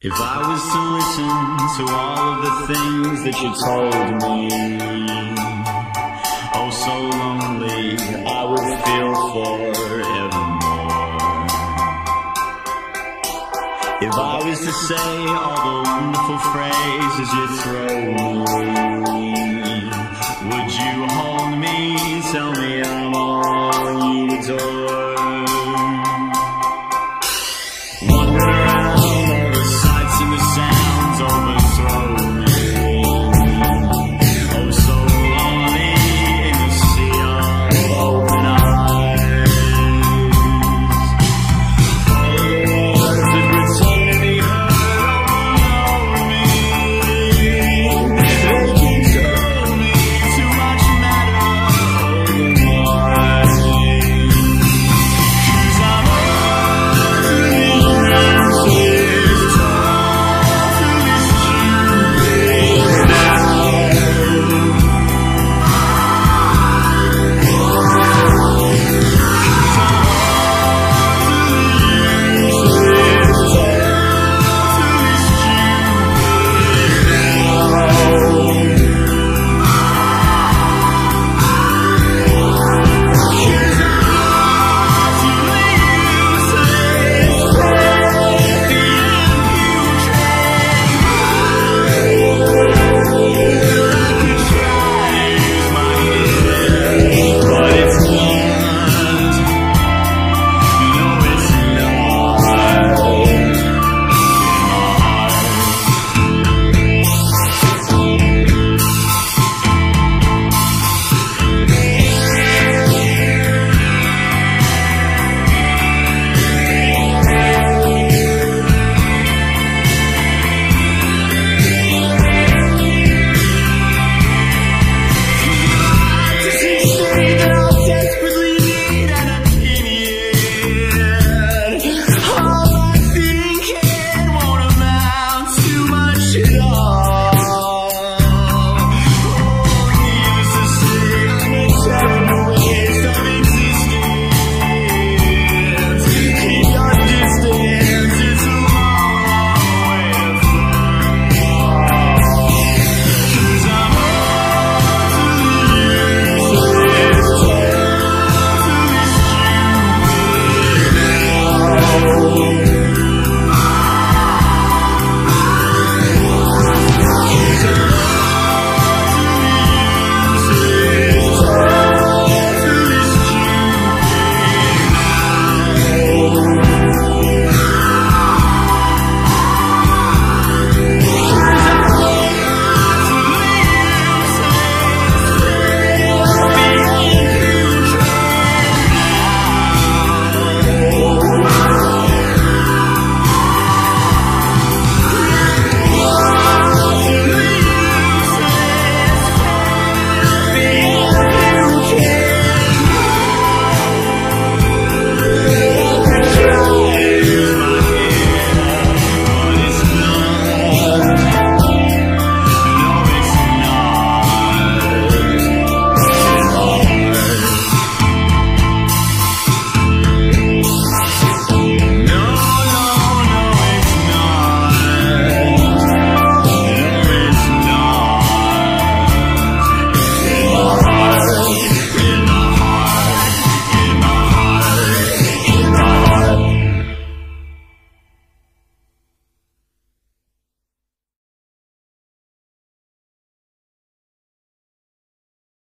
If I was to listen to all of the things that you told me, oh so lonely I would feel forevermore. If I was to say all the wonderful phrases you throw me, would you hold me, tell me I'm all you adore?